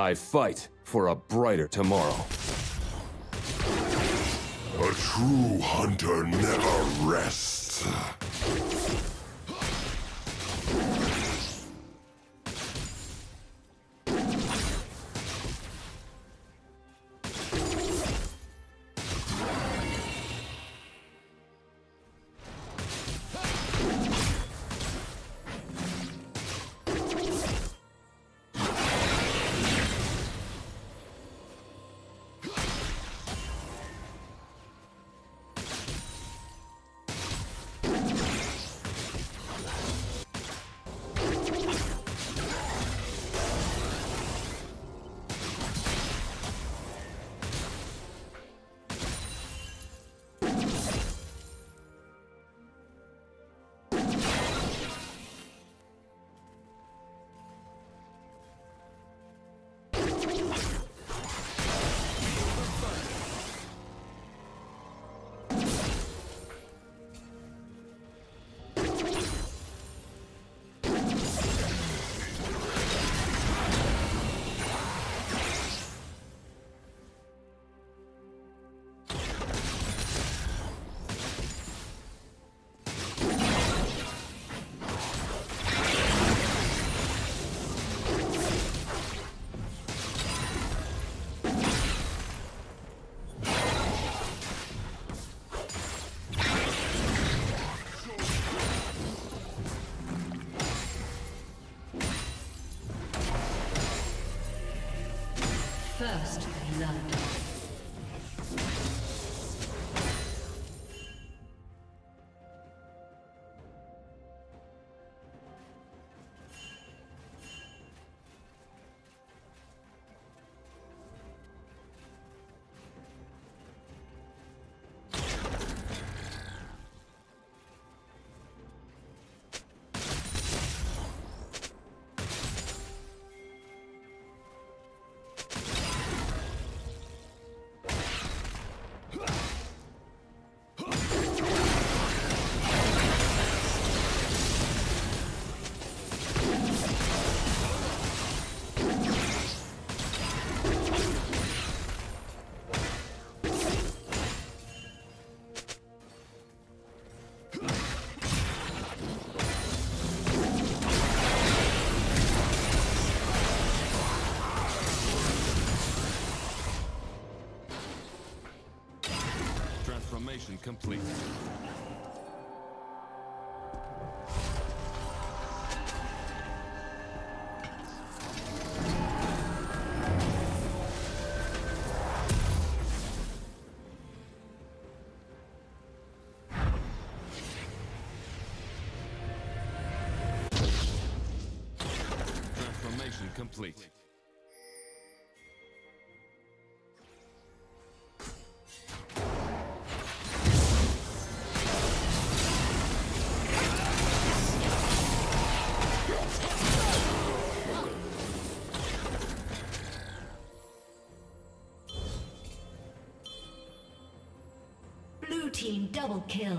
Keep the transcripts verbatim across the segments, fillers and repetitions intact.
I fight for a brighter tomorrow. A true hunter never rests. First love. Complete. Transformation complete. Double kill.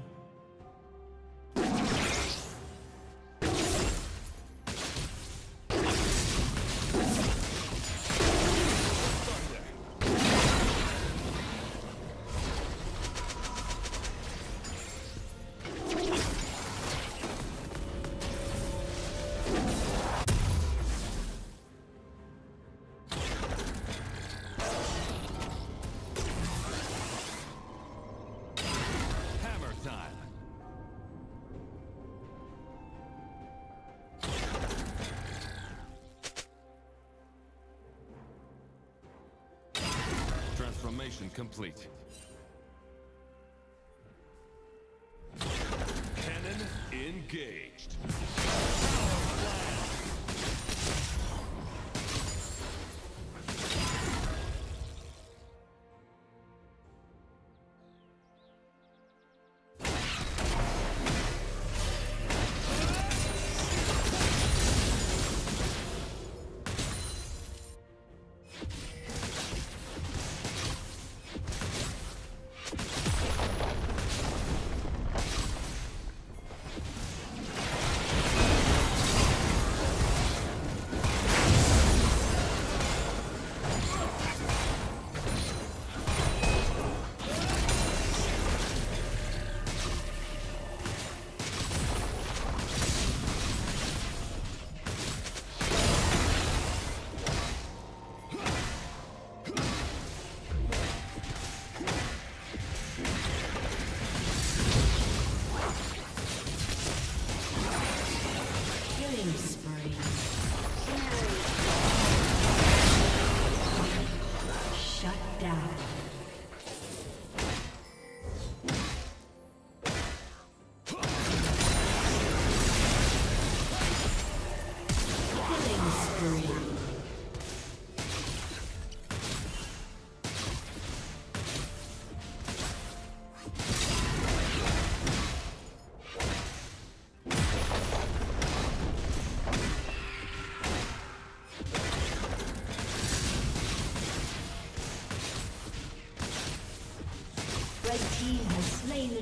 Transformation complete. Cannon engaged. The